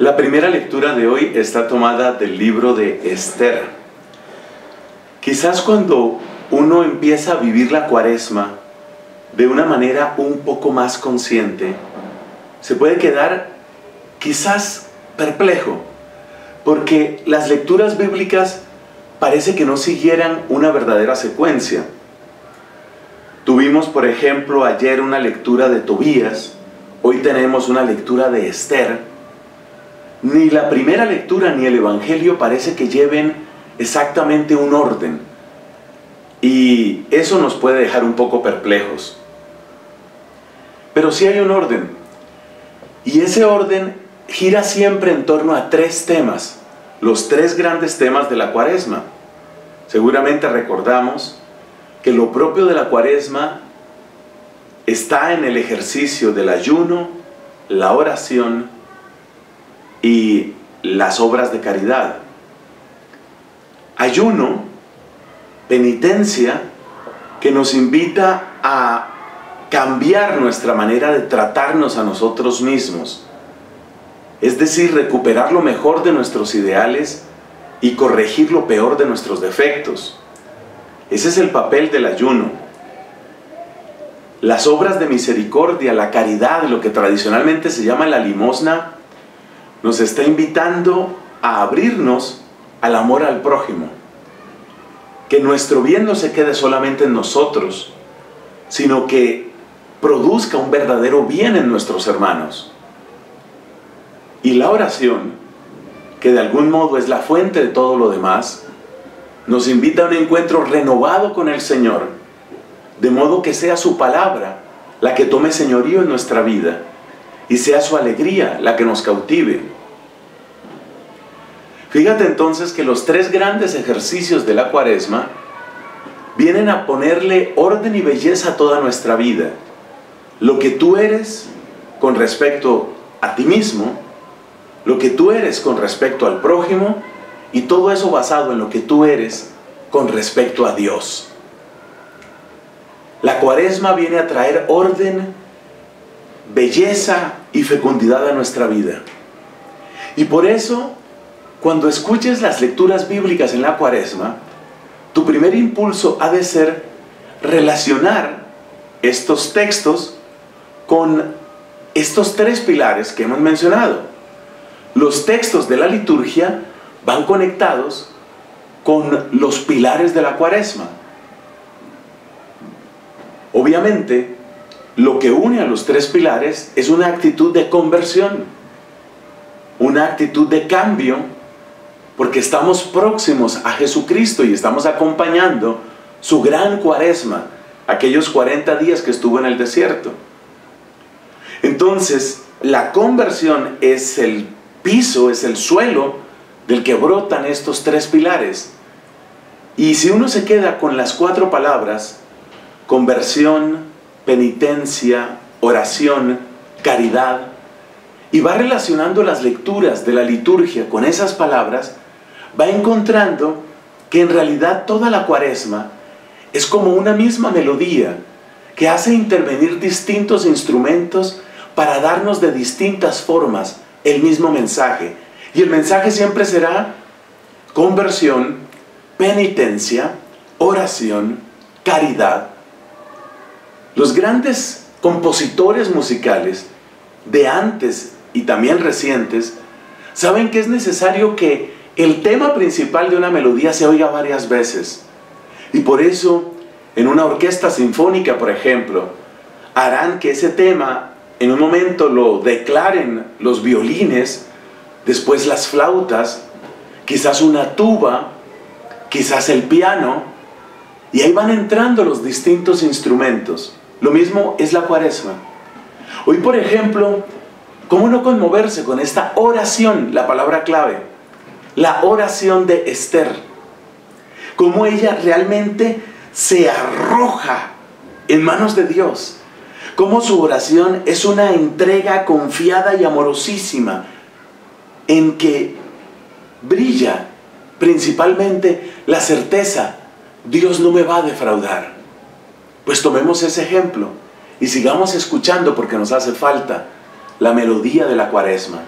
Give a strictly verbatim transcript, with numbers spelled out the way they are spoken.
La primera lectura de hoy está tomada del libro de Esther. Quizás cuando uno empieza a vivir la Cuaresma de una manera un poco más consciente, se puede quedar quizás perplejo, porque las lecturas bíblicas parece que no siguieran una verdadera secuencia. Tuvimos, por ejemplo, ayer una lectura de Tobías, hoy tenemos una lectura de Esther. Ni la primera lectura ni el Evangelio parece que lleven exactamente un orden. Y eso nos puede dejar un poco perplejos. Pero sí hay un orden. Y ese orden gira siempre en torno a tres temas, los tres grandes temas de la Cuaresma. Seguramente recordamos que lo propio de la Cuaresma está en el ejercicio del ayuno, la oración y las obras de caridad. Ayuno, penitencia, que nos invita a cambiar nuestra manera de tratarnos a nosotros mismos, es decir, recuperar lo mejor de nuestros ideales y corregir lo peor de nuestros defectos. Ese es el papel del ayuno. Las obras de misericordia, la caridad, lo que tradicionalmente se llama la limosna, nos está invitando a abrirnos al amor al prójimo. Que nuestro bien no se quede solamente en nosotros, sino que produzca un verdadero bien en nuestros hermanos. Y la oración, que de algún modo es la fuente de todo lo demás, nos invita a un encuentro renovado con el Señor, de modo que sea su palabra la que tome señorío en nuestra vida y sea su alegría la que nos cautive. Fíjate entonces que los tres grandes ejercicios de la Cuaresma vienen a ponerle orden y belleza a toda nuestra vida. Lo que tú eres con respecto a ti mismo, lo que tú eres con respecto al prójimo, y todo eso basado en lo que tú eres con respecto a Dios. La Cuaresma viene a traer orden, belleza y fecundidad a nuestra vida. Y por eso, cuando escuches las lecturas bíblicas en la Cuaresma, tu primer impulso ha de ser relacionar estos textos con estos tres pilares que hemos mencionado. Los textos de la liturgia van conectados con los pilares de la Cuaresma. Obviamente, lo que une a los tres pilares es una actitud de conversión, una actitud de cambio, porque estamos próximos a Jesucristo y estamos acompañando su gran Cuaresma, aquellos cuarenta días que estuvo en el desierto. Entonces, la conversión es el piso, es el suelo del que brotan estos tres pilares. Y si uno se queda con las cuatro palabras, conversión, penitencia, oración, caridad, y va relacionando las lecturas de la liturgia con esas palabras, va encontrando que en realidad toda la Cuaresma es como una misma melodía que hace intervenir distintos instrumentos para darnos de distintas formas el mismo mensaje. Y el mensaje siempre será conversión, penitencia, oración, caridad. Los grandes compositores musicales de antes y también recientes saben que es necesario que el tema principal de una melodía se oiga varias veces. Y por eso, en una orquesta sinfónica, por ejemplo, harán que ese tema en un momento lo declaren los violines, después las flautas, quizás una tuba, quizás el piano, y ahí van entrando los distintos instrumentos. Lo mismo es la Cuaresma. Hoy, por ejemplo, ¿cómo no conmoverse con esta oración, la palabra clave? La oración de Esther. Cómo ella realmente se arroja en manos de Dios. Cómo su oración es una entrega confiada y amorosísima, en que brilla principalmente la certeza: Dios no me va a defraudar. Pues tomemos ese ejemplo y sigamos escuchando, porque nos hace falta la melodía de la Cuaresma.